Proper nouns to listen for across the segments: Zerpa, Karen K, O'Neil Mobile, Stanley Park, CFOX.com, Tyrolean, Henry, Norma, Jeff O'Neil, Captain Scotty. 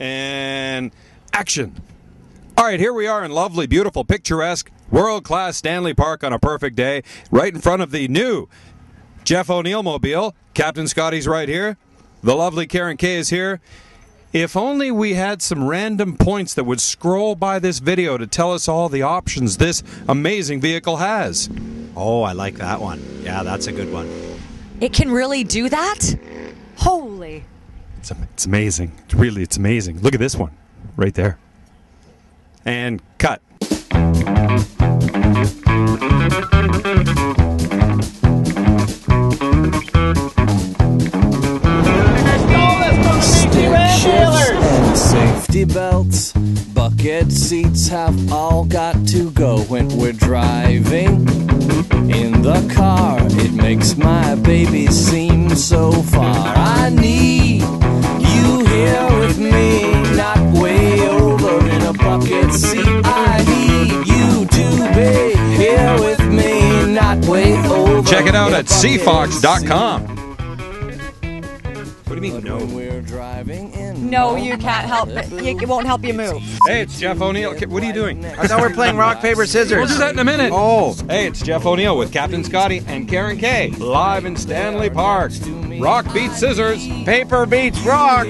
and action. All right, here we are in lovely, beautiful, picturesque, world-class Stanley Park on a perfect day, right in front of the new Jeff O'Neil Mobile. Captain Scotty's right here. The lovely Karen K is here. If only we had some random points that would scroll by this video to tell us all the options this amazing vehicle has. Oh, I like that one. Yeah, that's a good one. It can really do that? Holy. It's amazing. It's amazing. Look at this one right there. And cut. Safety belts, bucket seats have all got to go when we're driving in the car. It makes my baby seem so far. I need you here with me, not way over in a bucket seat. I need you to be here with me, not way over. Check it out at CFOX.com. What do you mean, no? We're driving in. No, you can't help it. It won't help you move. Hey, it's Jeff O'Neil. What are you doing? I thought we were playing rock, paper, scissors. We'll do that in a minute. Oh. Hey, it's Jeff O'Neil with Captain Scotty and Karen K. Live in Stanley Park. Rock beats scissors. Paper beats rock.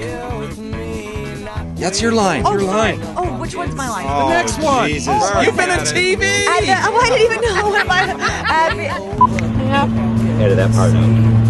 That's your line. Oh, your line. Oh, which one's my line? Oh, the next one. Jesus. Oh, you've been on TV. I didn't even know. Edit that part out.